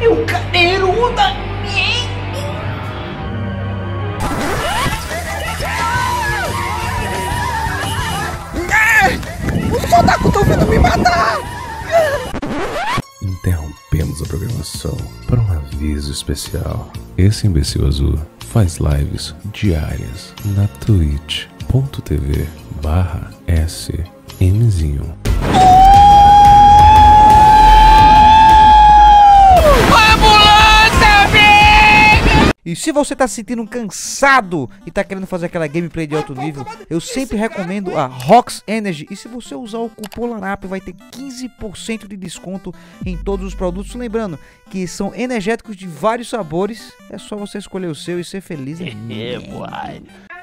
E o cadeiruda. Os otaku estão vindo me matar. Interrompemos a programação para um aviso especial. Esse imbecil azul faz lives diárias na twitch.tv/smzinho. E se você tá se sentindo cansado e tá querendo fazer aquela gameplay de alto nível, eu sempre recomendo a ROX ENERGY. E se você usar o cupom LANAP, vai ter 15% de desconto em todos os produtos. Lembrando que são energéticos de vários sabores, é só você escolher o seu e ser feliz.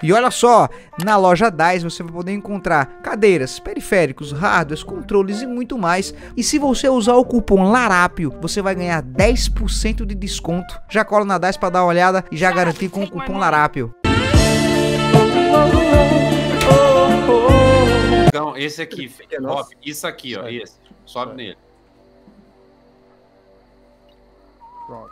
E olha só, na loja Dazz você vai poder encontrar cadeiras, periféricos, hardwares, controles e muito mais. E se você usar o cupom LARAPIO, você vai ganhar 10% de desconto. Já cola na Dazz para dar uma olhada e já garantir com o cupom LARAPIO. Então, esse aqui, sobe, isso aqui, ó, esse, sobe nele. Pronto.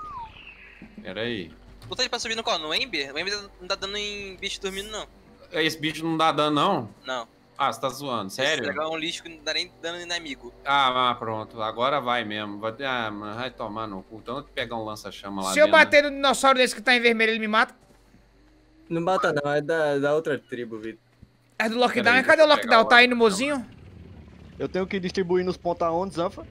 Pera aí. Botar ele pra subir no qual? No Ember? O Ember não dá dano em bicho dormindo, não. Esse bicho não dá dano, não? Não. Ah, você tá zoando, sério? Se pegar um lixo que não dá nem dano em inimigo. Ah, pronto. Agora vai mesmo. Ah, mano, vai tomar no cu. Então eu pegar um lança-chama lá dentro. Se eu bater no dinossauro desse que tá em vermelho, ele me mata? Não mata não, é da outra tribo, Vitor. É do Lockdown? Cadê o Lockdown? Tá aí no mozinho? Eu tenho que distribuir nos pontos aonde, Zanfa?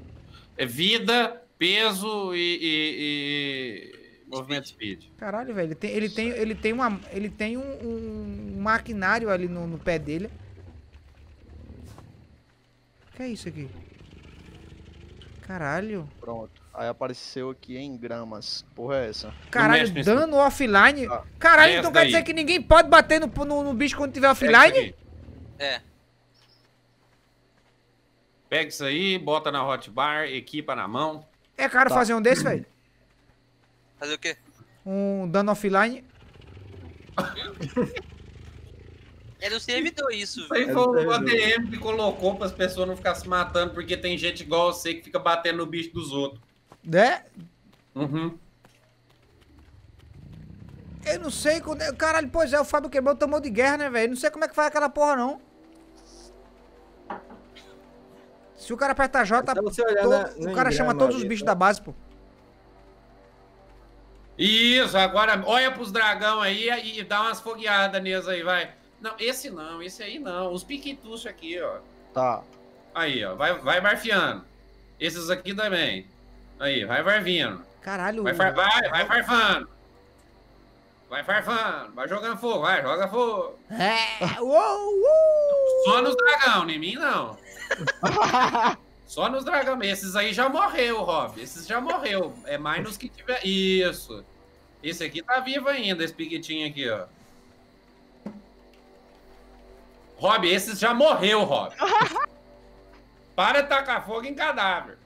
É vida, peso e... Movimento speed. Caralho, velho, ele tem um maquinário ali no pé dele. O que é isso aqui? Caralho. Pronto. Aí apareceu aqui em gramas. Porra é essa? Caralho, dano offline? Ah, caralho, então quer dizer que ninguém pode bater no bicho quando tiver offline? É. Pega isso aí, bota na hotbar, equipa na mão. É caro fazer um desse, velho? Fazer o quê? Um dano offline. É do servidor isso, velho. Aí foi o ADM que colocou para as pessoas não ficarem se matando, porque tem gente igual você que fica batendo no bicho dos outros. Né? Uhum. Eu não sei quando... Caralho, pois é, o Fábio quebrou o tambor de guerra, né, velho? Não sei como é que faz aquela porra, não. Se o cara aperta J, o cara chama todos os bichos da base, pô. Isso, agora olha pros dragão aí e dá umas fogueadas neles aí, vai. Não, esse não, esse aí não. Os piquituchos aqui, ó. Tá. Aí, ó, vai barfiando. Esses aqui também. Aí, vai barvindo. Caralho. Vai farfando. Vai farfando, vai jogando fogo, vai, joga fogo. É, Só nos dragão, nem mim não. Só nos dragão, esses aí já morreu, Rob. Esses já morreu. É mais nos que tiver. Isso. Esse aqui tá vivo ainda, esse piquitinho aqui, ó. Rob, esses já morreu, Rob. Para de tacar fogo em cadáver.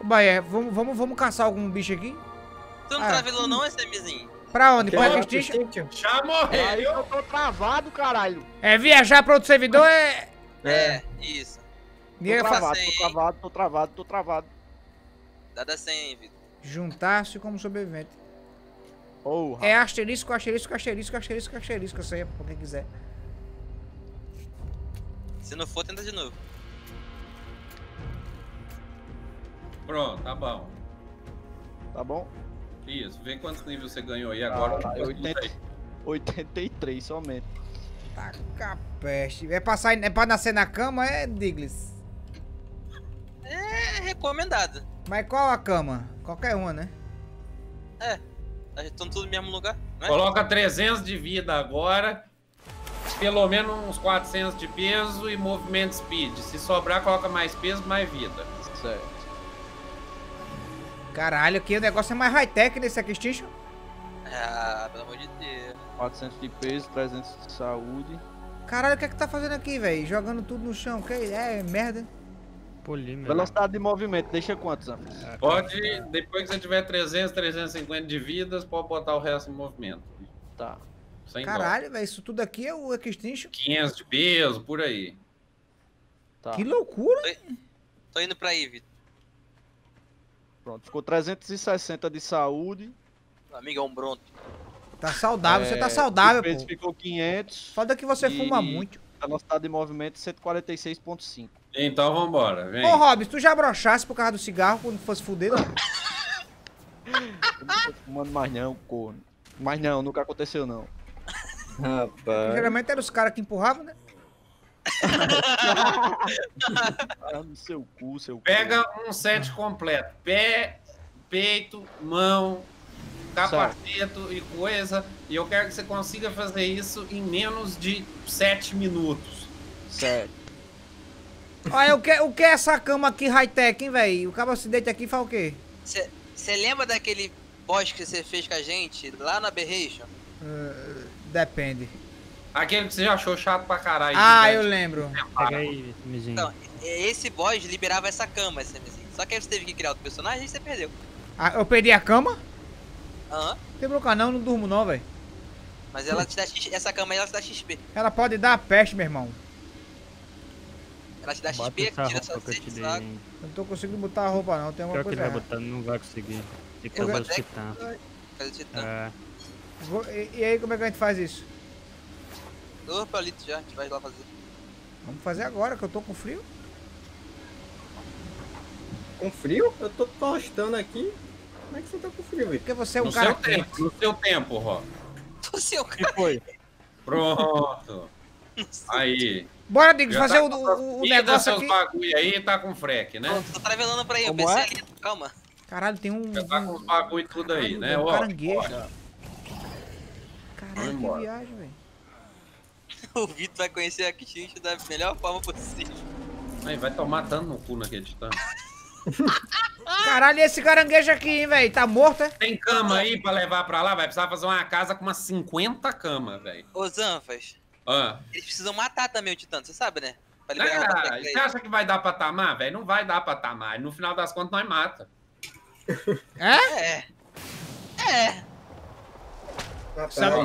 Ô, Bahia, vamos caçar algum bicho aqui? Tu não travelou não, SMzinho? Pra onde? Qual é a Extinction? Já morreu! Aí eu tô travado, caralho! É viajar pra outro servidor, é... É, isso. Tô travado. Dada 100, Vitor. Juntar-se como sobrevivente. Porra. É asterisco, isso aí, pra quem quiser. Se não for, tenta de novo. Pronto, tá bom. Tá bom? Isso, vê quantos níveis você ganhou aí agora. Ah, 83 somente. Taca peste. É pra nascer na cama, é, Diglis? É recomendado. Mas qual a cama? Qualquer uma, né? É. A gente tá tudo no mesmo lugar. Né? Coloca 300 de vida agora. Pelo menos uns 400 de peso e movimento speed. Se sobrar, coloca mais peso, mais vida. Certo. Caralho, que o negócio é mais high-tech nesse aqui, Extinction. Ah, pelo amor de Deus. 400 de peso, 300 de saúde. Caralho, o que é que tá fazendo aqui, velho? Jogando tudo no chão, que é merda. Polímero. Velocidade de movimento, deixa quantos, Zan? Pode, depois que você tiver 300, 350 de vidas, pode botar o resto em movimento. Tá. Sem dó. Caralho, velho, isso tudo aqui é o Extinction. 500 de peso, por aí. Tá. Que loucura! Tô indo pra aí, Vitor. Pronto, ficou 360 de saúde. Amigão Bronto. Tá saudável, você tá saudável, pô. Ficou 500. Foda que você fuma muito. Velocidade de movimento 146.5. Então vambora, vem. Ô, Robson, tu já broxasse por causa do cigarro quando fosse fuder? Não? Eu não tô fumando mais não, corno. Mas não, nunca aconteceu não. Rapaz. Geralmente eram os caras que empurravam, né? Ah, no seu cu, seu cu. Pega um set completo. Pé, peito, mão, capaceto e coisa. E eu quero que você consiga fazer isso em menos de 7 minutos. Certo. Olha, o que é essa cama aqui high-tech, hein, velho? O cara se deita aqui e faz o quê? Você lembra daquele boss que você fez com a gente lá na Berration? Depende. Aquele que você já achou chato pra caralho. Ah, eu lembro. Pega aí, Smzinho. Então, esse boss liberava essa cama, Smzinho. Só que aí você teve que criar outro personagem e você perdeu. Ah, eu perdi a cama? Aham. Não tem problema não, não durmo não, velho. Mas ela te dá XP. Essa cama aí, ela te dá XP. Ela pode dar a peste, meu irmão. Ela te dá XP, tira sua sede. Eu não tô conseguindo botar a roupa não, tem uma coisa errada. Pior que ele vai botar, não vai conseguir. Tem que roubar o titã. Faz o titã. É. E aí, como é que a gente faz isso? Dou palito já, a gente vai lá fazer. Vamos fazer agora, que eu tô com frio. Com frio? Eu tô tostando aqui. Como é que você tá com frio, velho? Porque você é um cara quente. No seu tempo, Ró. No seu cara. Foi. Pronto. Aí. Bora, Diggs, fazer o negócio aqui. Bagulho aí tá com freque, né? Tô travelando pra aí, eu pensei ali. Calma. Caralho, tem um... Já tá com os bagulho e tudo aí, né? Ó, caranguejo. Caralho, que viagem, velho. O Vitor vai conhecer a Extinction da melhor forma possível. Aí vai tomar dano no cu naquele titã. Caralho, esse caranguejo aqui, hein, velho? Tá morto, é? Tem cama aí pra levar pra lá? Vai precisar fazer uma casa com umas 50 camas, velho. Ô, Zanfas. Ah. Eles precisam matar também o titã, você sabe, né? Pra liberar o você acha que vai dar pra tamar, velho? Não vai dar pra tamar. No final das contas, nós mata. É? É.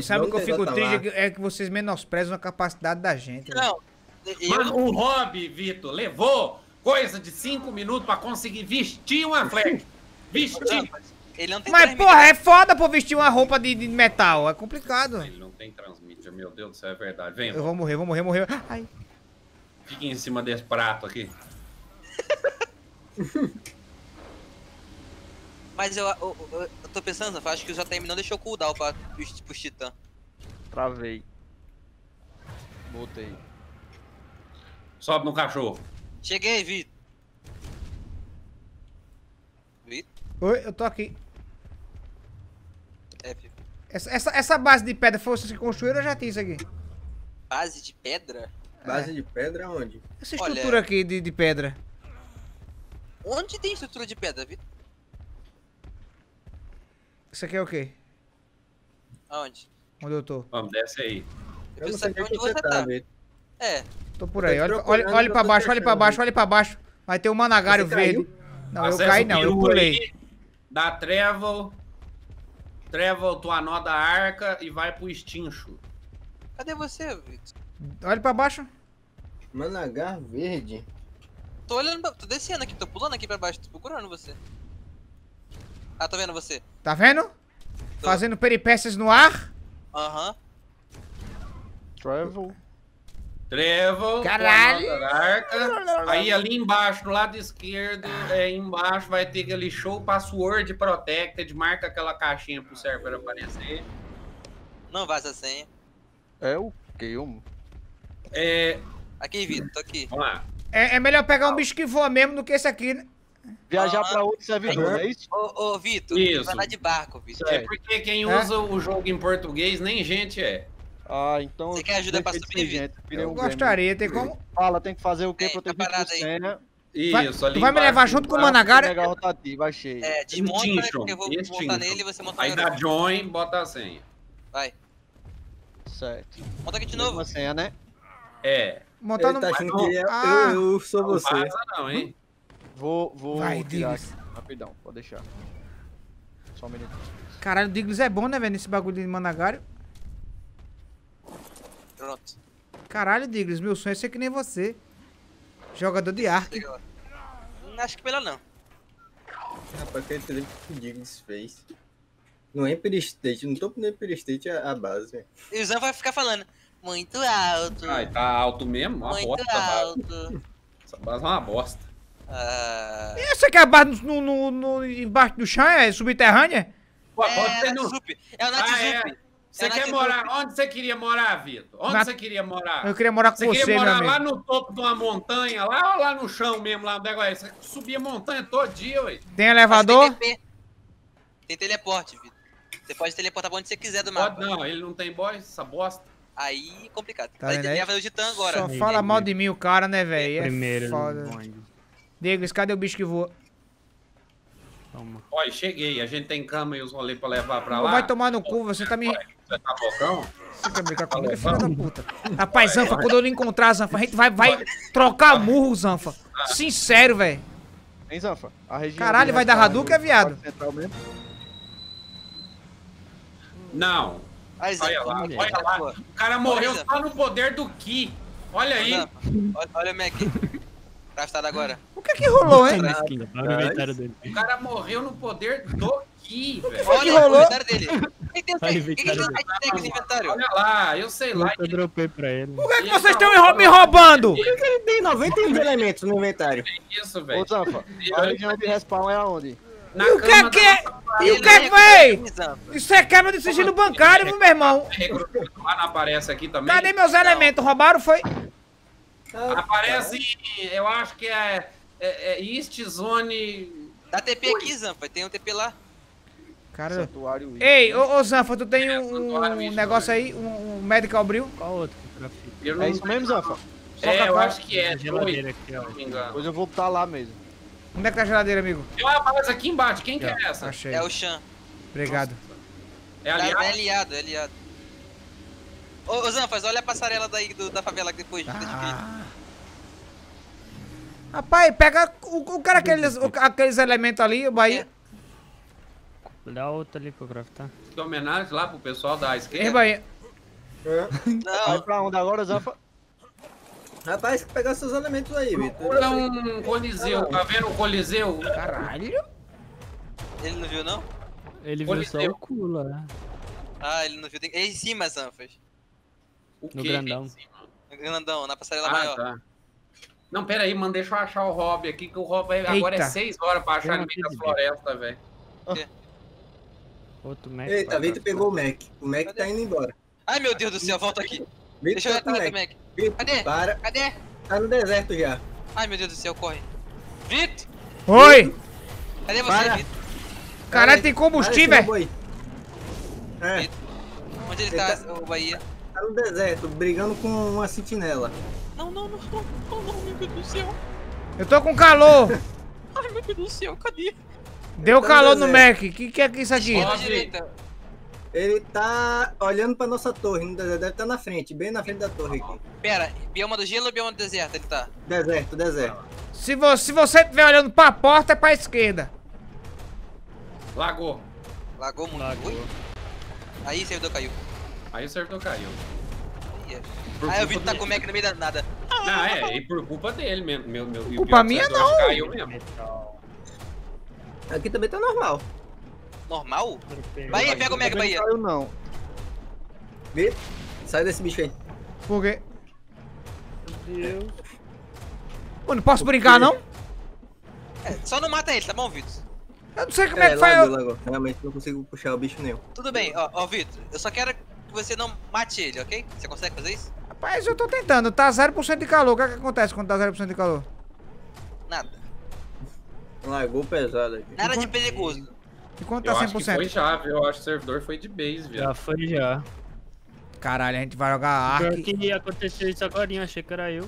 Sabe o que eu fico triste? É que vocês menosprezam a capacidade da gente. Não. Mas o Rob, Vitor, levou coisa de 5 minutos pra conseguir vestir uma flecha. Vestir. Ele não tem mas, porra, é foda pra vestir uma roupa de metal. É complicado. Ele não tem transmídia, meu Deus do céu, é verdade. Vem, eu vou morrer. Ai. Fiquem em cima desse prato aqui. Mas eu tô pensando, acho que o JM não deixou cooldown pra os titã. Travei. Voltei. Sobe no cachorro. Cheguei, Vitor. Vitor? Oi, eu tô aqui. É, Vitor. Essa base de pedra foi vocês que construíram ou já tem isso aqui? Base de pedra? Base de pedra onde? Essa estrutura aqui de pedra. Onde tem estrutura de pedra, Vitor? Isso aqui é o quê? Aonde? Onde eu tô? Vamos, desce aí. Eu não sei onde você tá. É. Tô por aí. Olha pra baixo, olha pra baixo, olha pra baixo. Vai ter um managário verde. Não, eu caí não, eu pulei. Dá Travel. Travel, tu anoda a arca e vai pro Extinction. Cadê você, Vitor? Olha pra baixo. Managar verde. Tô olhando, tô descendo aqui, tô pulando aqui pra baixo, tô procurando você. Ah, tô vendo você. Tá vendo? Tô. Fazendo peripécias no ar? Aham. Travel. Caralho. Aí ali embaixo, do lado esquerdo, embaixo vai ter aquele show password protected. Marca aquela caixinha pro server aparecer. Não vaza a senha. É o quê? Aqui, Vitor, tô aqui. Vamos lá. É melhor pegar um bicho que voa mesmo do que esse aqui, né? Viajar pra outro servidor, é isso? Ô, Vitor, vai lá de barco, Vitor. É porque quem usa o jogo em português nem gente é. Ah, então... Você quer ajuda pra sobreviver? Eu gostaria, tem como... Fala, tem que fazer o quê pra ter visto isso, ali tu vai me levar junto com o Managara? Pegar rotativa, achei. É, desmonta, porque eu vou montar nele e você monta nele. Aí dá join, bota a senha. Vai. Certo. Monta aqui de novo. Uma senha, né? É. Montar no... Eu sou você. Não passa não, hein? Vou tirar aqui. Rapidão, vou deixar. Só um minuto. Caralho, o Diggs é bom, né, velho? Nesse bagulho de managário. Pronto. Caralho, Diggs, meu sonho é ser que nem você. Jogador de Ark. Não, acho que melhor não. Rapaz, aquele telefone que o Digo desfez. No Ember State, no topo do Ember State é a base. E o Zé vai ficar falando muito alto. Ai, tá alto mesmo? Uma muito bosta. Muito alto. Essa base é uma bosta. E essa que é a base embaixo do chão? É subterrânea? Pô, é, é, no... é o Nat Zup. É. Você quer morar? Onde você queria morar, Vitor? Onde você queria morar? Eu queria morar com você, meu amigo. Você queria morar lá no topo de uma montanha, lá ou lá no chão mesmo, lá no negócio? Você subia a montanha todo dia, ué. Tem elevador? Tem teleporte, Vitor. Você pode teleportar pra onde você quiser do mapa. Pode não, ele não tem boy, essa bosta. Aí, complicado. Tá aí, ele vai o Titã agora. Só fala mal de mim o cara, né, velho? É primeiro. Foda. Diego, cadê o bicho que voa? Toma. Ó, cheguei. A gente tem cama e os rolês pra levar pra lá. Vai tomar no cu, você tá me... Você tá bocão? Você quer brincar comigo, filho da puta? Rapaz, Zanfa, quando eu não encontrar, Zanfa, a gente vai trocar murro, Zanfa. Sincero, velho. Hein, Zanfa? A região... Caralho, vai dar Hadouken, é viado? Não. Olha lá, olha lá. O cara morreu só no poder do Ki. Olha aí. Olha o Mac. Craftado agora. O que que rolou, hein? O cara morreu no poder do Ki, velho. Olha o inventário dele. Ele tem hashtag inventário. Olha lá, eu sei lá. Eu dropei pra ele. Por que vocês estão me roubando? Por que ele tem 91 elementos no inventário? É isso, velho. Ô, Zampa, a região de respawn é aonde? E o que é? E o que foi? Isso é câmera de sigilo bancário, meu irmão. Aparece aqui também. Cadê meus elementos? Roubaram, foi? Aparece, eu acho que é East Zone... Dá TP aqui, Zanfa, tem um TP lá. Cara... Ei, ô Zanfa, tu tem um negócio aí, um Medical Brew? Qual outro? É isso mesmo, Zanfa? É, eu acho que é. Depois eu vou botar lá mesmo. Onde é que tá a geladeira, amigo? Tem uma base aqui embaixo, quem que é essa? Achei. É o Chan. Obrigado. É aliado? É aliado, é aliado. Ô Zanfas, olha a passarela daí da favela que depois fica difícil. Rapaz, pega o cara aqueles elementos ali, o Bahia. Dá outro ali pro craftar. Que homenagem lá pro pessoal da esquerda. Ei, Bahia. É. Não. Vai pra onde agora, Zanfa? Rapaz, pegar seus elementos aí, Vitor. Olha um coliseu, tá vendo o coliseu? Caralho. Ele não viu, não? Ele viu só o cu lá. Ah, ele não viu. É em cima, Zanfas. O no quê? Grandão. No grandão, na passarela maior. Tá. Não, pera aí, mano, deixa eu achar o Rob aqui, que o Rob agora é 6 horas pra achar no meio da floresta, velho. Outro Mac. Eita, Vitor pegou o Mac. O Mac tá indo embora. Ai, meu Deus do céu, volta aqui. Deixa eu atrás do Mac. Cadê? Para. Cadê? Tá no deserto já. Ai, meu Deus do céu, corre. Vitor! Oi! Cadê você, Vitor? Caralho, tem combustível! Onde ele tá, o Bahia? Tá no deserto, brigando com uma sentinela. Não, meu Deus do céu. Eu tô com calor. Ai, meu Deus do céu, cadê? Deu calor no Mac, que é isso aqui? Ele tá olhando pra nossa torre, no deserto, deve estar na frente, bem na frente da torre aqui. Pera, bioma do gelo ou bioma do deserto ele tá? Deserto, deserto. Se você estiver olhando pra porta, é pra esquerda. Lagou. Lagou muito. Lagou. Aí o servidor caiu. Aí o servidor caiu. Aí o Vitor tá com o Mac no meio da nada. Ah, e por culpa dele mesmo. Culpa minha não. Caiu mesmo. Aqui também tá normal. Normal? Bahia, pega o Mac, Bahia. Não caiu não. Vitor, sai desse bicho aí. Por quê? Meu Deus. Pô, não posso brincar não? É, só não mata ele, tá bom, Vitor? Eu não sei como é que faz. Realmente não consigo puxar o bicho nenhum. Tudo bem, ó, Vitor, eu só quero que você não mate ele, ok? Você consegue fazer isso? Rapaz, eu tô tentando, tá 0% de calor. O que é que acontece quando tá 0% de calor? Nada. Lagou pesado aqui. Nada de perigoso. E quanto tá 100%? Acho que foi chave, eu acho que o servidor foi de base, viu? Já foi já. Caralho, a gente vai jogar Ark. Pior que aconteceu isso agora, achei que era eu.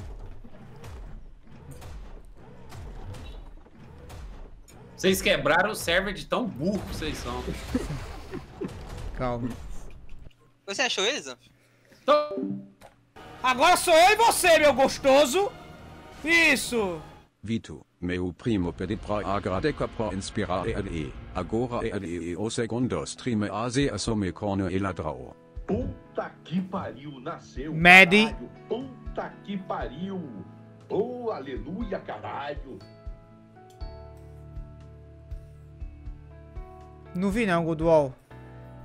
Vocês quebraram o server de tão burro que vocês são. Calma. Você achou eles, Zanf? Agora sou eu e você, meu gostoso. Isso. Vitor, meu primo, pedi pra agradecer pra inspirar ele. Agora ele é o segundo streamer a se assumir como ladrão. Puta que pariu, nasceu. Médio. Puta que pariu. Oh, aleluia, caralho. Não vi não, Godwall.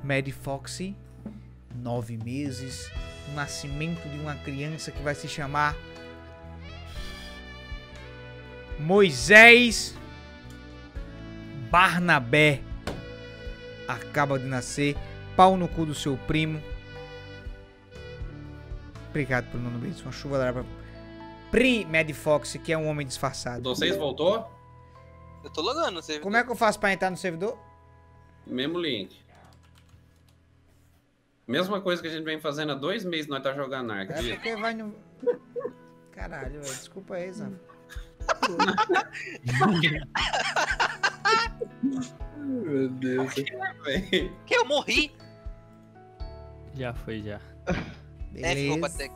Mad Foxy, 9 meses, o nascimento de uma criança que vai se chamar Moisés Barnabé. Acaba de nascer, pau no cu do seu primo. Obrigado pelo nono beijo, uma chuva da pra... Mad Foxy, que é um homem disfarçado. Vocês voltou? Eu tô logando no servidor. Como é que eu faço pra entrar no servidor? Mesmo link. Mesma coisa que a gente vem fazendo há 2 meses, nós tá jogando Ark. É porque vai no... Caralho, véio, desculpa aí, Zan. Meu Deus. Que eu morri? Já foi, já. É, ficou pra tech.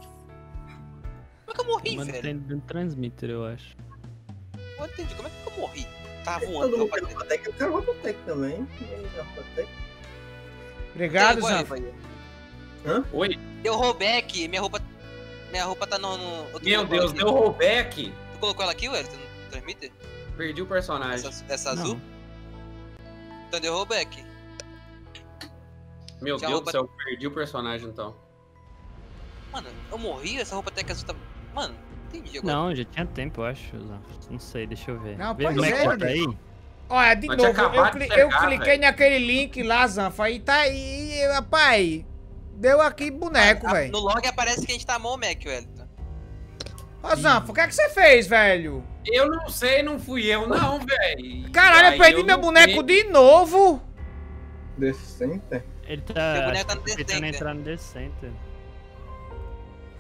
Como é que eu morri, mano, velho? Mano, tem um transmitter, eu acho. Eu entendi, como é que eu morri? Tava voando, eu quero pra tech, eu quero pra tech também. Obrigado, Zan. Hã? Oi? Deu rollback, minha roupa tá no outro. Meu Deus, deu rollback! Tu colocou ela aqui, ué? Tu não transmite? Perdi o personagem. Essa azul? Então deu rollback. Meu Deus do céu, perdi o personagem então. Mano, eu morri, essa roupa tech azul tá... Mano, não entendi agora. Não, já tinha tempo, eu acho. Não sei, deixa eu ver. Não, pois é. Olha, de novo, eu cliquei naquele link lá, Zanfa, e tá aí, rapaz, deu aqui boneco, velho. No log aparece que a gente tá mó Mac, velho. Ó, Zanfa, o que é que você fez, velho? Eu não sei, não fui eu não, velho. Caralho, eu perdi meu boneco de novo. The Center? Ele tá... Seu boneco tá no The Center. Ele tá entrando no The Center.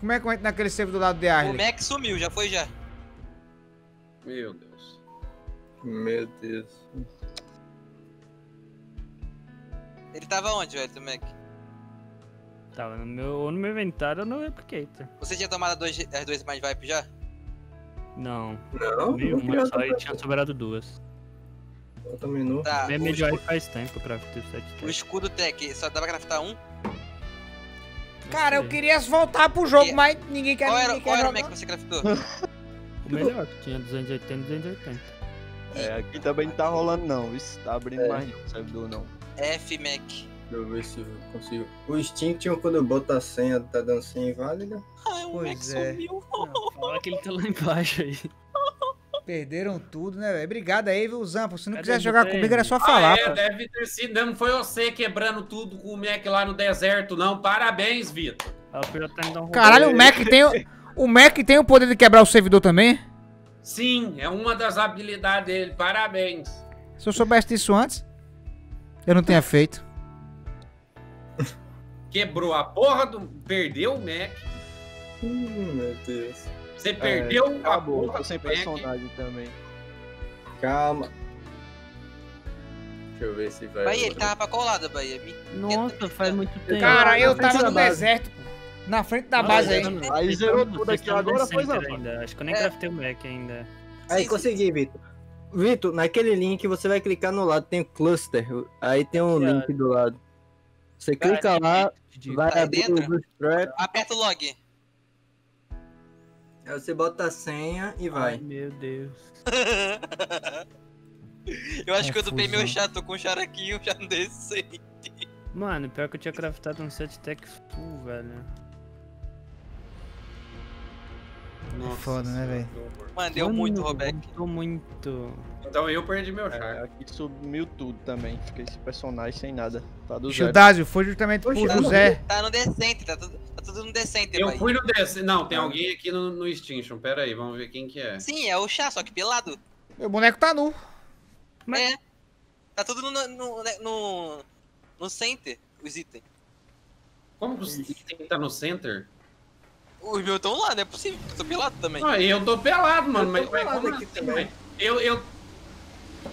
Como é que eu entro naquele servidor do lado de Arley? O Mac sumiu, já foi já. Meu Deus. Meu Deus. Ele tava onde, velho, Mac? Tava no meu inventário ou no replicator. Você tinha tomado as duas mais vibe já? Não. Não? Uma só e tinha sobrado duas. Eu também não. Tá, minha melhor faz tempo, craftei 7 O escudo tech, só dá pra craftar um? Cara, eu queria voltar pro jogo, mas ninguém quer. Qual era o Mac que você craftou? O melhor, que tinha 280 e 280. É, aqui também não tá rolando não, isso tá abrindo mais não, servidor não. F, Mac. Deixa eu ver se eu consigo. O Extinction, quando eu boto a senha, tá dando senha inválida. Ai, o Mac sumiu. Olha que ele tá lá embaixo aí. Perderam tudo, né, velho? Obrigado aí, viu, Zampo? Se não quiser jogar comigo, era só falar, pô. Deve ter sido, não foi você quebrando tudo com o Mac lá no deserto, não. Parabéns, Vitor. Caralho, o Mac tem o poder de quebrar o servidor também? Sim, é uma das habilidades dele, parabéns. Se eu soubesse disso antes, eu não tinha feito. Quebrou a porra do... Perdeu o Mac. Meu Deus. Você perdeu acabou, a porra tô sem do personagem Mac. Também. Calma. Deixa eu ver se vai... Bahia, ele tava pra qual lado, Bahia? Nossa, faz muito tempo. Cara, eu tava no deserto, pô. Na frente da base aí. Aí zerou tudo aqui, agora foi ainda. Acho que eu nem craftei o Mac ainda. Aí consegui, Vitor. Vitor, naquele link você vai clicar no lado, tem o cluster. Aí tem um link do lado. Você clica lá, vai abrir o Bootstrap. Aperta o log. Aí você bota a senha e vai. Ai, meu Deus. Eu acho que eu dupei meu chato com o charaquinho já no decente. Mano, pior que eu tinha craftado um set tech full, velho. Nossa, foda, né, velho? Mano, deu muito, Robeck. Deu muito. Então eu perdi meu char. Aqui sumiu tudo também. Fiquei esse personagem sem nada. Tá do zero. Dazio, foi justamente por José. Tá no decente, tá tudo no decente. Eu fui no decente. Não, tem alguém aqui no Extinction. Pera aí, vamos ver quem que é. Sim, é o chá, só que pelado. Meu boneco tá nu. Mas... É. Tá tudo no center, os itens. Como que os itens tá no center? Os meus estão lá, não é possível, eu tô pelado também. Não, eu tô pelado, mano, mas como aqui também? Eu não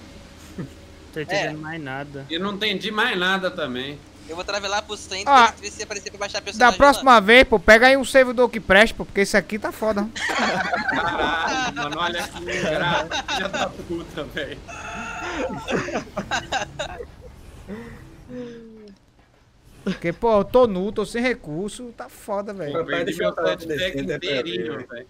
tô entendendo mais nada. Eu não entendi mais nada também. Eu vou travelar pro center e ver se aparecer pra baixar a personagem. Da próxima vez, pô, pega aí um servidor que preste, pô, porque esse aqui tá foda. Caralho, mano, olha que graça, já tá puta, velho. Porque, pô, eu tô nu, tô sem recurso, tá foda, velho. Eu perdi meu set tech inteirinho, velho.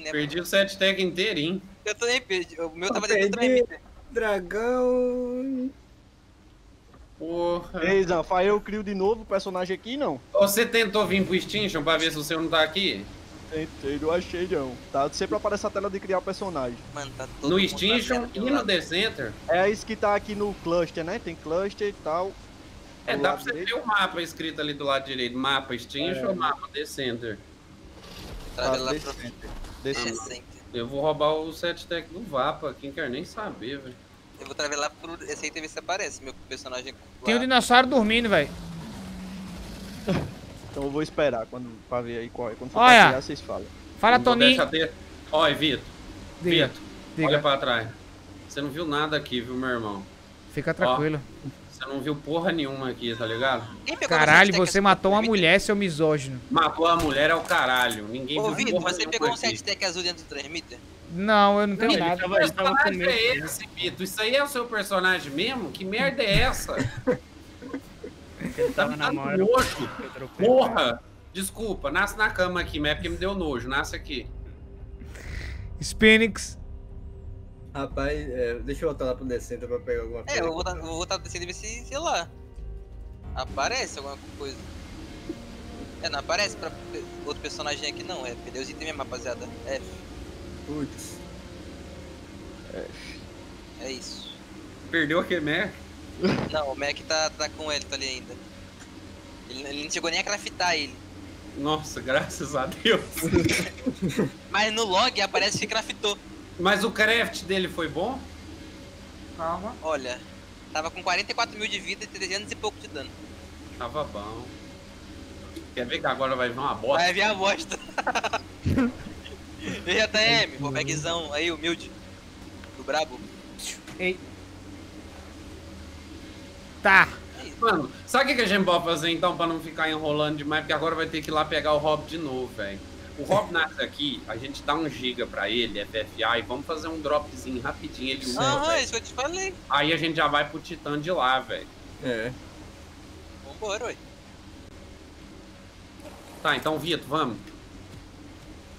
né? Perdi o set tag inteiro, hein? Eu também perdi. O meu tava dentro do MT. Dragão. Porra. Ei, Zafai, eu crio de novo o personagem aqui, não? Você tentou vir pro Extinction pra ver se o seu não tá aqui? Tentei, não achei não. Tá, sempre aparece a tela de criar personagem. Mano, tá todo no Extinction e no The Center. É isso que tá aqui no cluster, né? Tem cluster e tal. É, dá pra você ter o mapa escrito ali do lado direito. Mapa Extinction ou mapa The Center? Tá, The Center. Eu vou roubar o set tech do Vapa, quem quer nem saber, velho. Eu vou travelar pro esse aí, ver se aparece meu personagem. Tem um dinossauro dormindo, velho. Então eu vou esperar pra ver aí qual é. Quando for passear, vocês falam. Fala, Toninho. Olha, Vitor. Vitor, olha pra trás. Você não viu nada aqui, viu, meu irmão? Fica tranquilo. Você não viu porra nenhuma aqui, tá ligado? Caralho, você matou uma mulher, seu misógino. Matou a mulher é o caralho. Ninguém viu. Ô, Vitor, você pegou um set tech azul dentro do transmitter? Não, eu não tenho nada. Que personagem é esse, Vitor? Isso aí é o seu personagem mesmo? Que merda é essa? Ele tava na moral. Porra! Desculpa, nasce na cama aqui, mas é porque me deu nojo. Nasce aqui. Spinix. Rapaz, deixa eu voltar lá pro The Center pra pegar alguma coisa. É, eu vou voltar pro The Center e ver se, sei lá, aparece alguma coisa. É, não aparece pra outro personagem aqui não, é. Perdeu os itens mesmo, rapaziada. F. Putz. F. É isso. Perdeu aquele Mac? Não, o Mac tá com ele, tá ali ainda. Ele não chegou nem a craftar ele. Nossa, graças a Deus. Mas no log aparece que craftou. Mas o craft dele foi bom? Calma. Olha, tava com 44 mil de vida e 300 e pouco de dano. Tava bom. Quer ver que agora vai vir uma bosta? Vai vir a bosta. Veja até M, pô, bagzão aí, humilde. Do brabo. Ei. Tá. Mano, sabe o que a gente pode fazer então pra não ficar enrolando demais? Porque agora vai ter que ir lá pegar o Rob de novo, velho. O Rob nasce aqui, a gente dá 1 GB pra ele, FFA, e vamos fazer um dropzinho rapidinho. Ele isso que eu te falei. Aí a gente já vai pro Titã de lá, velho. É. Vambora, ué. Tá, então, Vitor, vamos.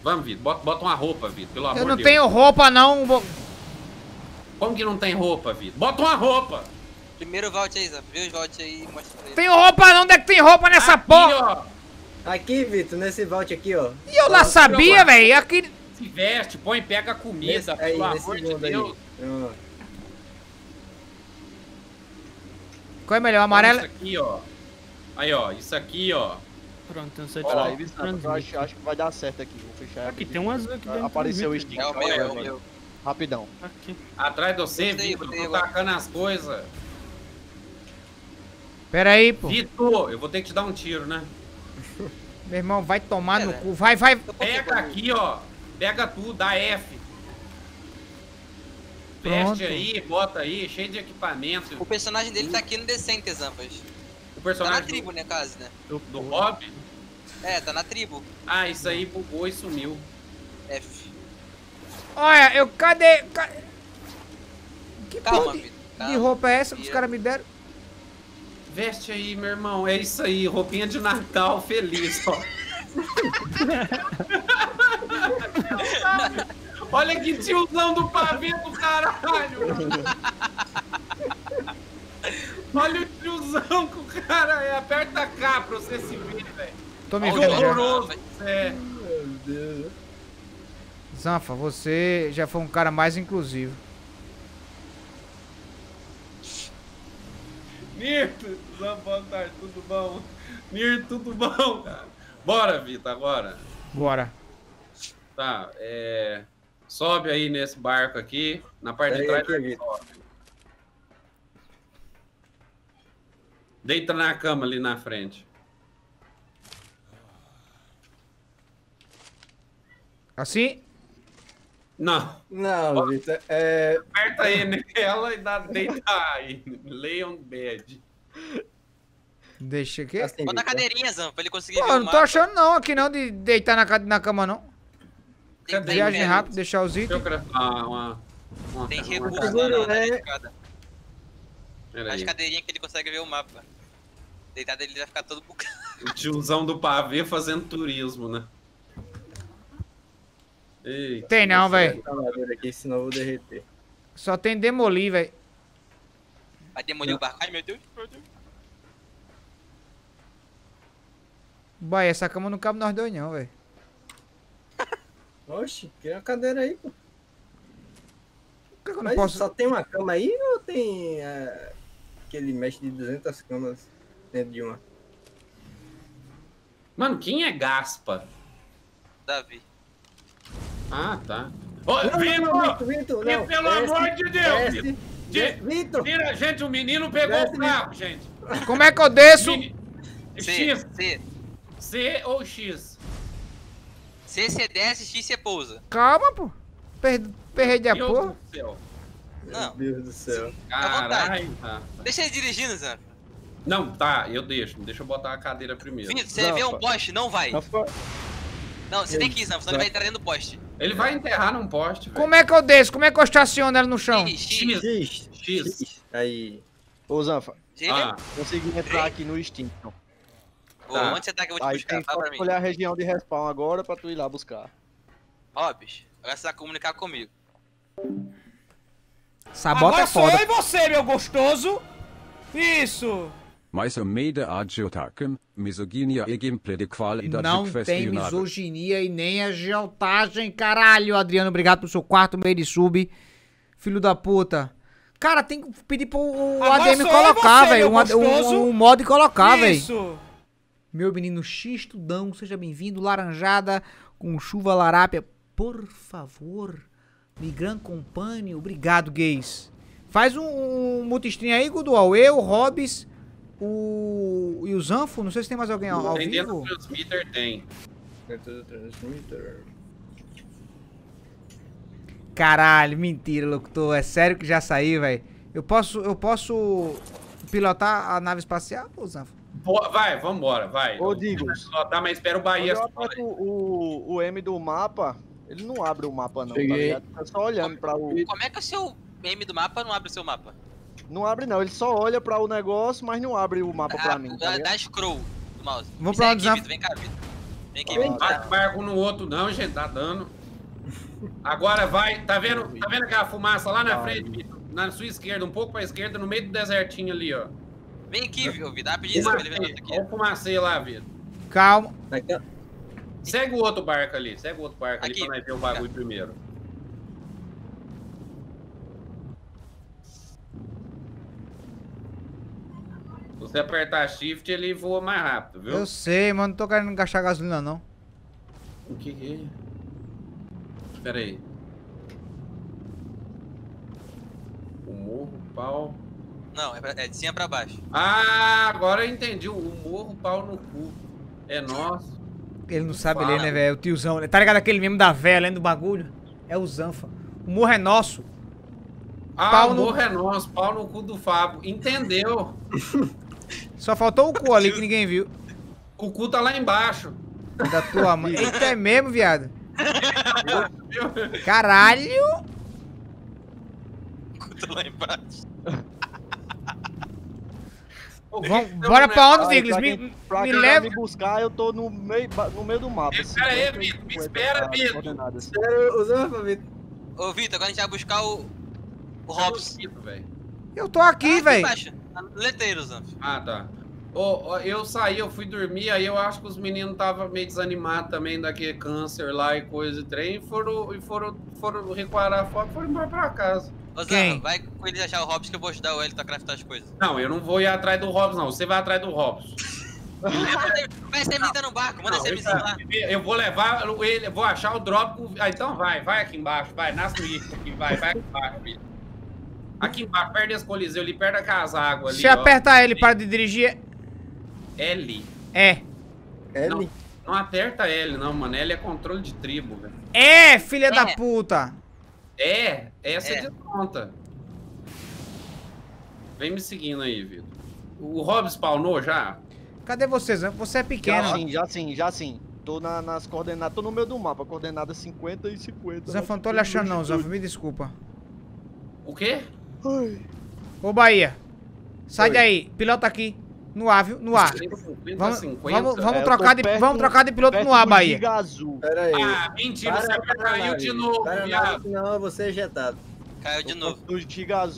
Vamos, Vitor. Bota uma roupa, Vitor, pelo amor de Deus. Eu não tenho roupa, não. Como que não tem roupa, Vitor? Bota uma roupa. Primeiro volte aí, Zap. Vê os volte aí e mostra pra ele. Tem roupa não? Onde é que tem roupa nessa porra? Ó. Aqui, Vitor, nesse vault aqui, ó. E eu lá sabia, velho. Aqui... Se veste, põe, pega comida, pelo amor de Deus. Qual é melhor, amarela? Isso aqui, ó. Aí, ó. Isso aqui, ó. Pronto, tem um set tag. Acho que vai dar certo aqui. Vou fechar aqui. Aqui tem um azul aqui dentro. Apareceu o stick. É o meu, é o meu. Rapidão. Aqui. Atrás de você, Vitor. Tô tacando as coisas. Pera aí, pô. Vitor, eu vou ter que te dar um tiro, né? Meu irmão, vai tomar no cu. Vai. Pega aqui, ó. Pega tudo, dá F. Veste aí, bota aí, cheio de equipamento. O personagem dele tá aqui no The Center, Zampas. O personagem tá na tribo, né, caso, né? Do Rob? É, tá na tribo. Ah, isso aí bugou e sumiu. F. Olha, eu... Cadê? Que porra de roupa é essa que os caras me deram? Veste aí, meu irmão. É isso aí. Roupinha de Natal feliz, ó. Olha que tiozão do pavê do caralho. Olha o tiozão que o cara é. Aperta cá pra você se ver, velho. Tô me vendo. Horroroso. É. Meu Deus. Zanfa, você já foi um cara mais inclusivo. Nirto, boa tarde, tudo bom? Nirto, tudo bom, cara? Bora, Vitor, agora. Bora. Tá, sobe aí nesse barco aqui, na parte de trás. Deita na cama ali na frente. Assim? Não. Não, Vitor, aperta aí nela e dá deita aí. Lay on bed. Deixa aqui. Assim, bota a cadeirinha, Zan, pra ele conseguir ver o mapa. Não tô achando não aqui não de deitar na cama não. Viagem rápida, deixar os itens. Tem recurso na cadeirinha que ele consegue ver o mapa. Deitado ele vai ficar todo bugado. O tiozão do pavê fazendo turismo, né? Eita, tem não, velho. Senão eu vou derreter. Só tem demolir, velho. Vai demolir o barco. Ai, meu Deus, meu Deus. Boy, essa cama não cabe nós dois não, velho. Oxi, tem uma cadeira aí, pô. Que eu não posso... Só tem uma cama aí ou tem aquele mestre de 200 camas dentro de uma? Mano, quem é Gaspa? Davi. Ah, tá. Ô, não, Vitor! Vitor, não, pelo amor de Deus, Vitor! Tira, gente, o menino pegou o carro, gente. Como é que eu desço? X. C ou X? C, você desce, X, você pousa. Calma, pô. Perrei a porra. Meu Deus do céu. Caralho. Deixa ele dirigindo, Zé. Não, tá, eu deixo. Deixa eu botar a cadeira primeiro. Vitor, você vê um poste, não vai. Não, você tem que ir, senão ele vai entrar dentro do poste. Ele vai enterrar num poste. Véio. Como é que eu desço? Como é que eu estaciono ela no chão? X. Aí. Ô, Zanfa. Consegui entrar aqui no Extinction. Ô, tá. Onde você tá que eu vou te buscar? Fala pra mim. Escolher a região de respawn agora pra tu ir lá buscar. Ó, bicho. Agora você vai comunicar comigo. Sabota é foda. Agora sou eu e você, meu gostoso. Isso. Não tem misoginia e nem agiotagem, caralho. Adriano, obrigado pelo seu quarto meio de sub. Filho da puta. Cara, tem que pedir pro ADM colocar, velho. Um mod colocar, velho. Isso. Meu menino Xistudão, seja bem-vindo. Laranjada com chuva larápia. Por favor. Migrant Company, obrigado, gays. Faz um multistream aí, Gudual. Eu, Hobbs... E o Zanfo? Não sei se tem mais alguém ao vivo. Dentro do transmitter tem. Dentro do transmitter. Caralho, mentira, locutor. É sério que já saí, velho? Eu posso pilotar a nave espacial, ô Zanfo? Vai, vambora, vai. Ô, Digo. Pilotar, mas espera o Bahia. O M do mapa, ele não abre o mapa não, cheguei. Tá ligado? Tá só olhando pra o... Como é que o seu M do mapa não abre o seu mapa? Não abre não, ele só olha pra o negócio, mas não abre o mapa pra mim. Tá, dá scroll do mouse. Vamos pra onde, Vitor? Vem cá, Vitor. Vem aqui, Vitor. Não bate barco no outro não, gente, tá dando. Agora vai, tá vendo aquela fumaça lá na frente, Vitor? Na sua esquerda, um pouco pra esquerda, no meio do desertinho ali, ó. Vem aqui, Vitor, dá pra pedir pra ele ver aqui. Olha o fumacê lá, Vitor. Calma. Segue o outro barco ali, aqui, pra nós ver o bagulho primeiro. Se você apertar shift, ele voa mais rápido, viu? Eu sei, mano. Não tô querendo gastar gasolina, não. O que que é? Espera aí. O morro, pau... Não, é de cima pra baixo. Ah, agora eu entendi. O morro, pau no cu. É nosso. Ele não sabe ler, né, velho? O tiozão. Tá ligado aquele mesmo da véia lendo o bagulho? É o Zanfa. O morro é nosso. Ah, o morro é nosso. Pau no cu do Fábio. Entendeu? Só faltou o cu ali que ninguém viu. O cu tá lá embaixo. Da tua mãe. Eita, é mesmo, viado. Caralho. O cu tá lá embaixo. Bora pra onde, Diglis? Me leva. Me buscar, eu tô no meio do mapa. Espera aí, Vitor. Me espera, Vitor. Espera o Zanfa, Vitor. Ô, Vitor, agora a gente vai buscar o Robson. Eu tô aqui, velho. Leteiros, antes. Ah, tá. Eu saí, eu fui dormir, aí eu acho que os meninos estavam meio desanimados também daquele câncer lá e coisa e trem, e foram recuarar a foto e foram embora pra casa. Ô, Zé, vai com eles achar o Hobbs que eu vou ajudar o Elito a craftar as coisas. Não, eu não vou ir atrás do Hobbs, não. Você vai atrás do Hobbs. Vai ser visita no barco, manda ser visita lá. Eu vou levar ele, vou achar o drop. Ah, então vai aqui embaixo, vai, nasce o Ico aqui, vai aqui embaixo, filho. Aqui embaixo, perto desse coliseu ali, perto da casago ali. Se ó, apertar L para de dirigir... L? É. L? Não aperta L não, mano. L é controle de tribo, velho. É, filha da puta! É, essa é desconta. Vem me seguindo aí, Vitor. O Rob spawnou já? Cadê vocês? Você é pequeno. Já sim. Tô nas coordenadas, tô no meio do mapa. Coordenadas 50 e 50. Zé, não tô lhe achando não, Zé. Me desculpa. O quê? Ô, Bahia, sai daí, pilota aqui. No A, viu? No A. 50, vamos, 50. Vamos trocar de piloto no A, Bahia. Pera aí. Ah, mentira, para, você caiu de novo, viado. Não, eu vou ser ejetado. Caiu de novo.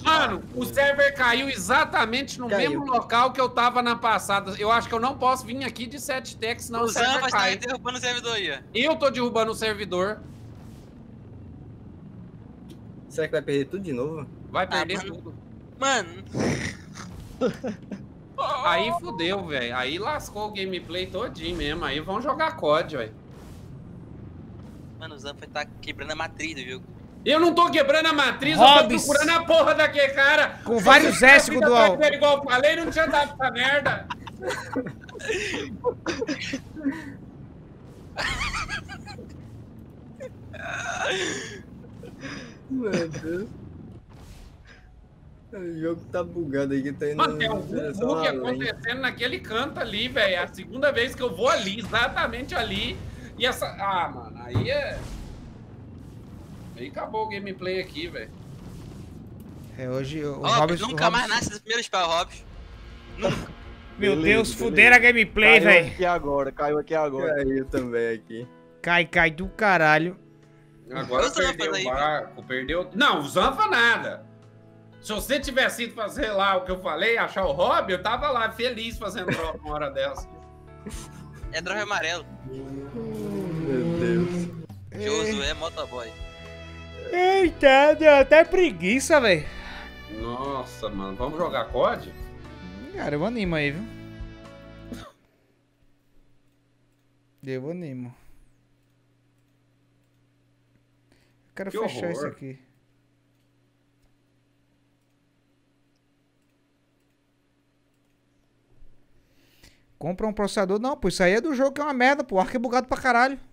Mano, o server caiu exatamente no mesmo local que eu tava na passada. Eu acho que eu não posso vir aqui de 7 techs, senão o server cai. Tá derrubando o servidor aí. Eu tô derrubando o servidor. Será que vai perder tudo de novo? Vai perder tudo. Mano. Aí fudeu, velho. Aí lascou o gameplay todinho mesmo. Aí vão jogar COD, velho. Mano, o Zampa tá quebrando a matriz, viu? Eu não tô quebrando a matriz, Hobbs. Eu tô procurando a porra daquele cara. Com vários S do alto. Igual eu falei, não tinha dado essa merda. Meu Deus. O jogo tá bugado aqui, tá indo... Mano, tem algum bug acontecendo naquele canto ali, velho. É a segunda vez que eu vou ali, exatamente ali. E essa... Ah, mano, aí é... Aí acabou o gameplay aqui, velho. É, hoje... O Hobbs nunca mais nasce dos primeiros pau, Hobbs. Nunca. Meu Deus, fuderam a gameplay, velho. Caiu aqui agora, caiu aqui agora. Caiu também aqui. Cai do caralho. Agora perdeu o barco, perdeu... Não, o Zanfa nada. Se você tivesse ido fazer lá o que eu falei, achar o Hobby, eu tava lá feliz fazendo drop uma hora dessa. É drop amarelo. Meu Deus. Josué motoboy. Eita, deu até preguiça, velho. Nossa, mano. Vamos jogar COD? Cara, eu animo aí, viu? Eu animo. Eu quero fechar isso aqui. Compra um processador, não, pô, isso aí é do jogo que é uma merda, pô, o Ark é bugado pra caralho.